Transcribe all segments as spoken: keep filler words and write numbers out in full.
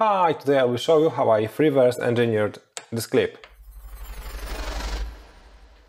Hi, today I will show you how I reverse engineered this clip.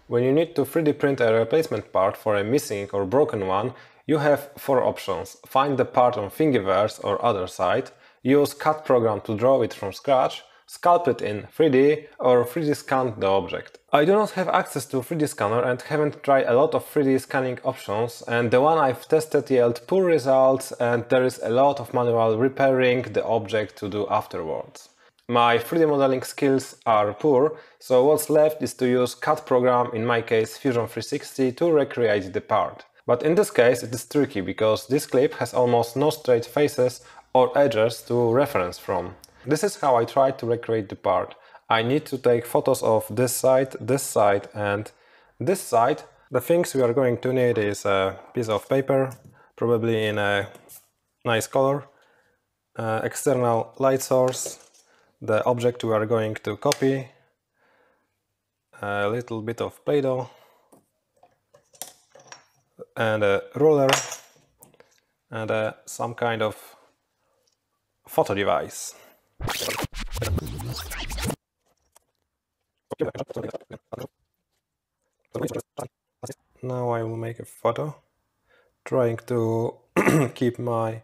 When you need to three D print a replacement part for a missing or broken one, you have four options. Find the part on Thingiverse or other site, use C A D program to draw it from scratch, sculpt it in three D or three D scan the object. I do not have access to three D scanner and haven't tried a lot of three D scanning options, and the one I've tested yielded poor results and there is a lot of manual repairing the object to do afterwards. My three D modeling skills are poor, so what's left is to use C A D program, in my case Fusion three sixty, to recreate the part. But in this case it is tricky, because this clip has almost no straight faces or edges to reference from. This is how I tried to recreate the part. I need to take photos of this side, this side and this side. The things we are going to need is a piece of paper, probably in a nice color, uh, external light source, the object we are going to copy, a little bit of Play-Doh and a ruler and a, some kind of photo device. Now I will make a photo, trying to keep my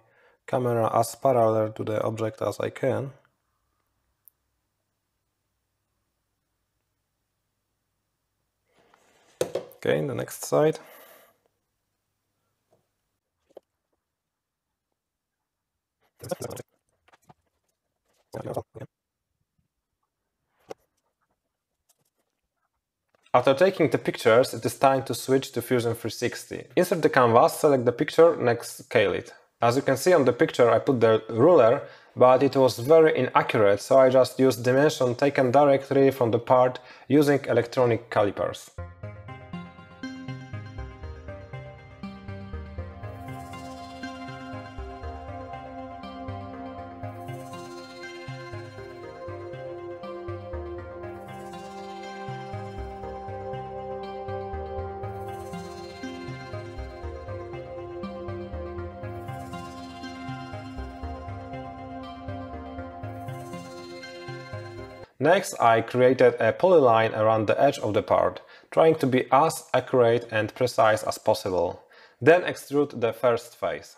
camera as parallel to the object as I can. Okay, the next side. After taking the pictures, it is time to switch to Fusion three sixty. Insert the canvas, select the picture, next scale it. As you can see on the picture, I put the ruler, but it was very inaccurate, so I just used dimension taken directly from the part using electronic calipers. Next, I created a polyline around the edge of the part, trying to be as accurate and precise as possible. Then extrude the first face.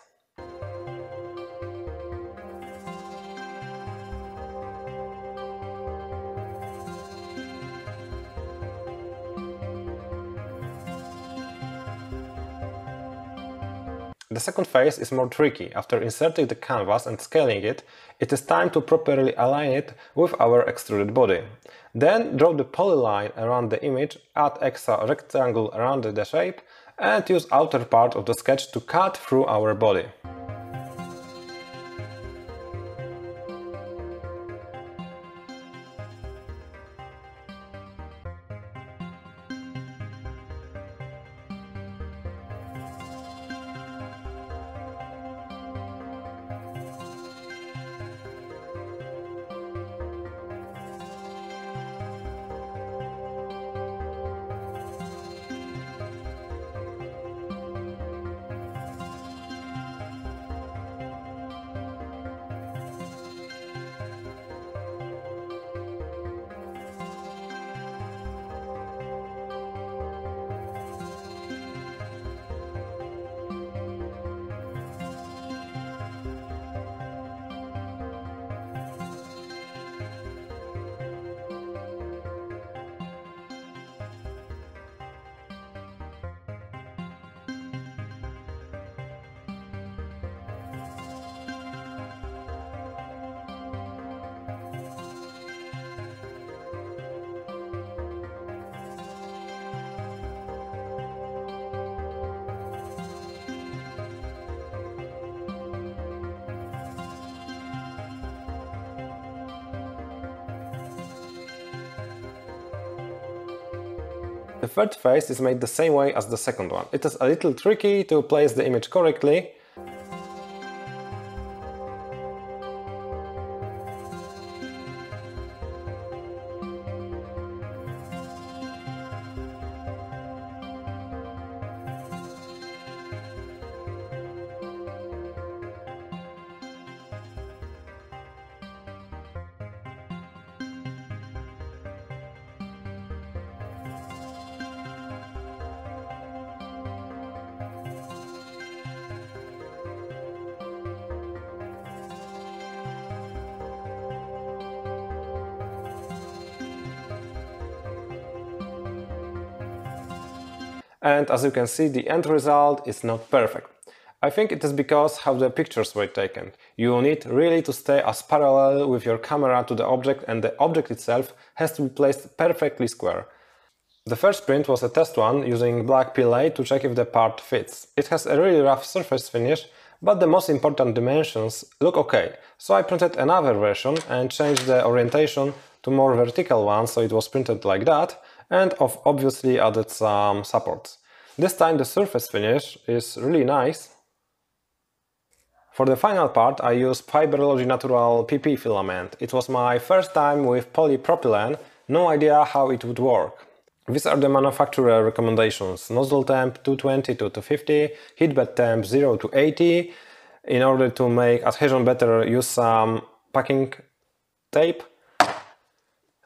The second phase is more tricky. After inserting the canvas and scaling it, it is time to properly align it with our extruded body. Then draw the polyline around the image, add extra rectangle around the shape and use outer part of the sketch to cut through our body. The third phase is made the same way as the second one. It is a little tricky to place the image correctly. and as you can see, the end result is not perfect. I think it is because how the pictures were taken. You need really to stay as parallel with your camera to the object, and the object itself has to be placed perfectly square. The first print was a test one using black P L A to check if the part fits. It has a really rough surface finish, but the most important dimensions look okay, so I printed another version and changed the orientation to more vertical one, so it was printed like that, and I've obviously added some supports. This time the surface finish is really nice. For the final part I used Fiberology Natural P P filament. It was my first time with polypropylene, no idea how it would work. These are the manufacturer recommendations: nozzle temp two twenty to two fifty, heat bed temp zero to eighty. In order to make adhesion better, use some packing tape.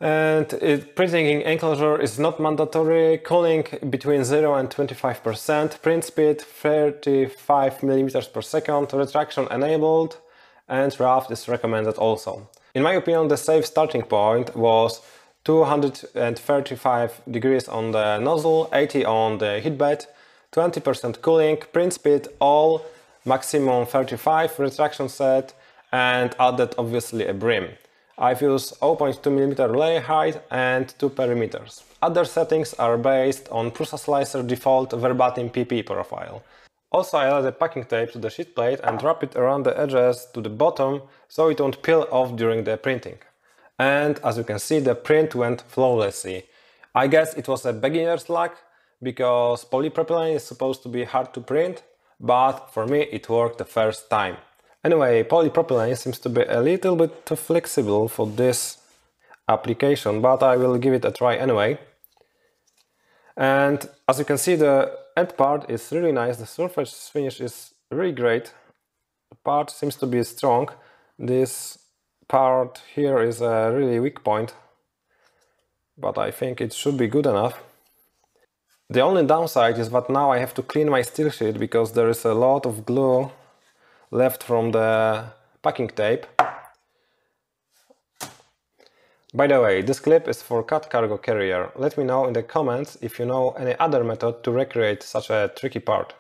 And it, printing in enclosure is not mandatory, cooling between zero and twenty-five percent, print speed thirty-five millimeters per second, retraction enabled, and raft is recommended also. In my opinion, the safe starting point was two hundred thirty-five degrees on the nozzle, eighty on the heatbed, twenty percent cooling, print speed all, maximum thirty-five, retraction set, and added obviously a brim. I've used zero point two millimeter layer height and two perimeters. Other settings are based on PrusaSlicer default verbatim P P profile. Also I added packing tape to the sheet plate and wrap it around the edges to the bottom so it won't peel off during the printing. And as you can see, the print went flawlessly. I guess it was a beginner's luck, because polypropylene is supposed to be hard to print, but for me it worked the first time. Anyway, polypropylene seems to be a little bit too flexible for this application, but I will give it a try anyway. And as you can see, the end part is really nice, the surface finish is really great. The part seems to be strong. This part here is a really weak point, but I think it should be good enough. The only downside is that now I have to clean my steel sheet because there is a lot of glue left from the packing tape. By the way, this clip is for cat cargo carrier. Let me know in the comments if you know any other method to recreate such a tricky part.